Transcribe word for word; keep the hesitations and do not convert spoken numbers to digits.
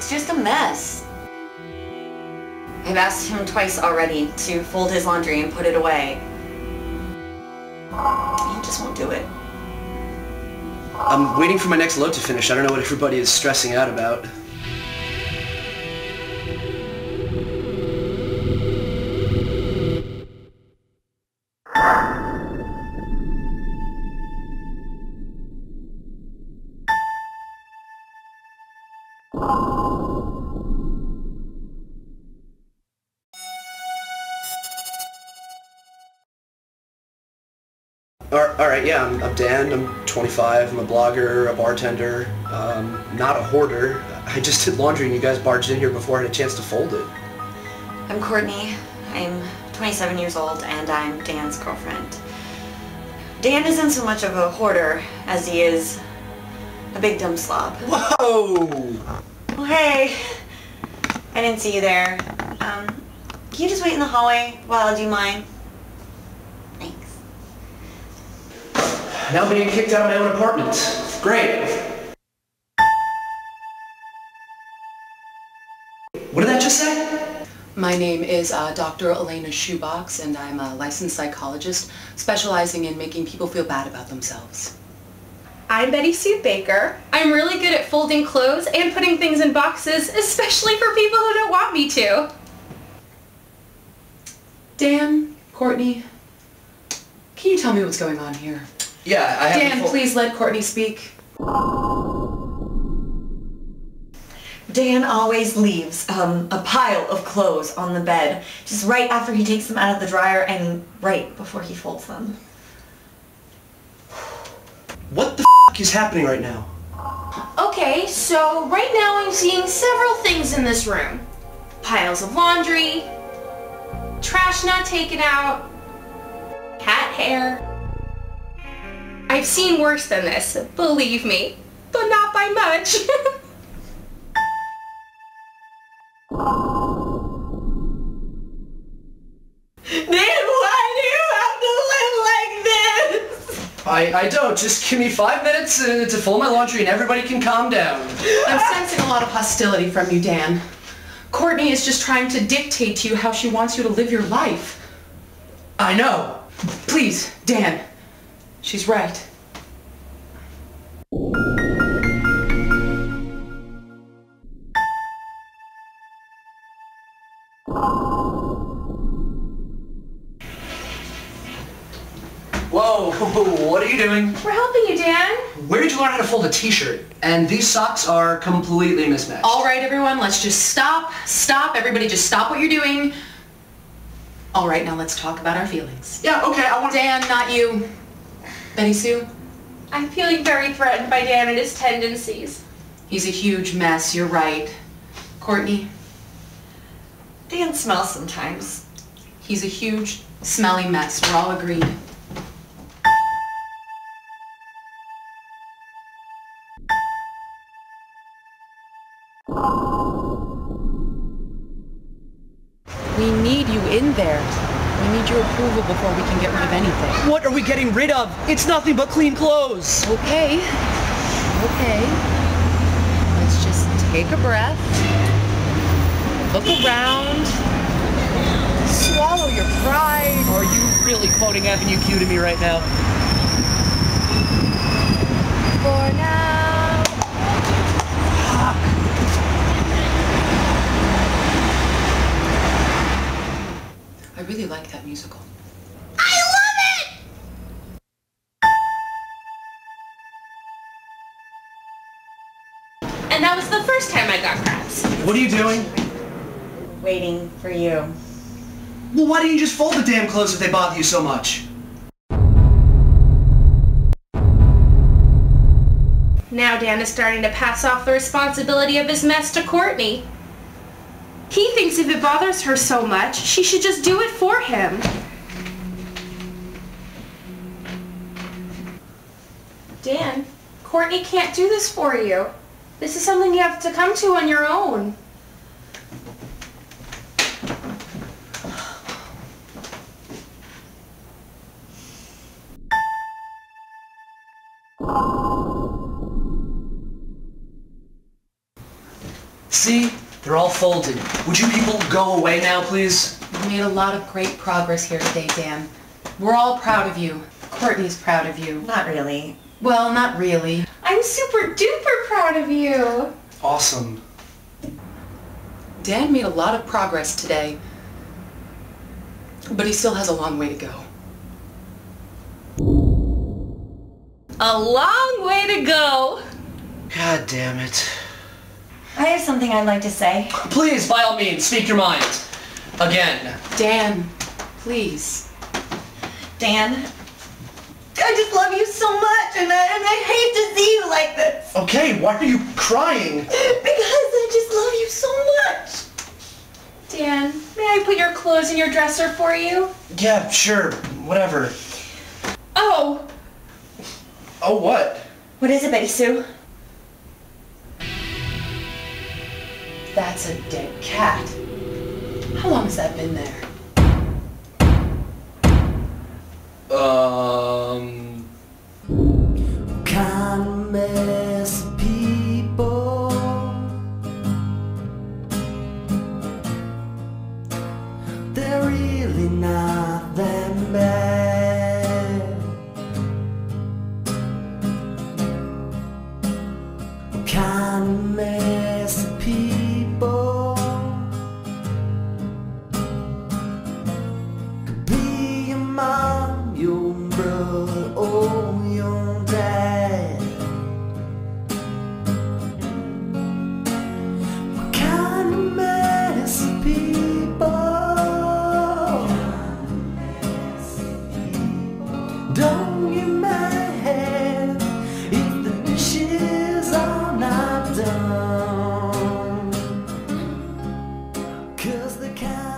It's just a mess. I've asked him twice already to fold his laundry and put it away. He just won't do it. I'm waiting for my next load to finish. I don't know what everybody is stressing out about. Alright, yeah, I'm, I'm Dan, I'm twenty-five, I'm a blogger, a bartender, um, not a hoarder. I just did laundry and you guys barged in here before I had a chance to fold it. I'm Courtney, I'm twenty-seven years old, and I'm Dan's girlfriend. Dan isn't so much of a hoarder as he is a big dumb slob. Whoa! Well, hey, I didn't see you there. Um, can you just wait in the hallway while I do mine? Now I'm being kicked out of my own apartment. Great. What did that just say? My name is uh, Doctor Elena Shoebox, and I'm a licensed psychologist specializing in making people feel bad about themselves. I'm Betty Sue Baker. I'm really good at folding clothes and putting things in boxes, especially for people who don't want me to. Dan, Courtney, can you tell me what's going on here? Yeah, I have. Dan, please let Courtney speak. Dan always leaves um, a pile of clothes on the bed, just right after he takes them out of the dryer and right before he folds them. What the f is happening right now? Okay, so right now I'm seeing several things in this room. Piles of laundry, trash not taken out, cat hair. I've seen worse than this, believe me, but not by much. Dan, why do you have to live like this? I, I don't. Just give me five minutes to, to fold my laundry and everybody can calm down. I'm sensing a lot of hostility from you, Dan. Courtney is just trying to dictate to you how she wants you to live your life. I know. Please, Dan. She's right. Whoa, what are you doing? We're helping you, Dan. Where did you learn how to fold a t-shirt? And these socks are completely mismatched. All right, everyone, let's just stop, stop. Everybody just stop what you're doing. All right, now let's talk about our feelings. Yeah, okay, I want to... Dan, not you. Betty Sue? I'm feeling very threatened by Dan and his tendencies. He's a huge mess, you're right. Courtney? Dan smells sometimes. He's a huge, smelly mess, we're all agreed. We need you in there. We need your approval before we can get rid of anything. What are we getting rid of? It's nothing but clean clothes. Okay. Okay. Let's just take a breath. Look around. Swallow your pride. Are you really quoting Avenue Q to me right now? For now. Fuck. I really like that musical. I love it! And that was the first time I got crabs. What are you doing? Waiting for you. Well, why didn't you just fold the damn clothes if they bother you so much? Now Dan is starting to pass off the responsibility of his mess to Courtney. He thinks if it bothers her so much, she should just do it for him. Dan, Courtney can't do this for you. This is something you have to come to on your own. See? They're all folded. Would you people go away now, please? We've made a lot of great progress here today, Dan. We're all proud of you. Courtney's proud of you. Not really. Well, not really. I'm super duper proud of you. Awesome. Dan made a lot of progress today, but he still has a long way to go. A long way to go! God damn it. I have something I'd like to say. Please, by all means, speak your mind. Again. Dan, please. Dan, I just love you so much, and I, and I hate to see you like this. Okay, why are you crying? Because I just love you so much. Dan, may I put your clothes in your dresser for you? Yeah, sure, whatever. Oh. Oh, what? What is it, Betty Sue? That's a dead cat. How long has that been there? Um... Kindness people, they're really not that bad. Kindness people, don't you mind if the dishes are not done? 'Cause the kind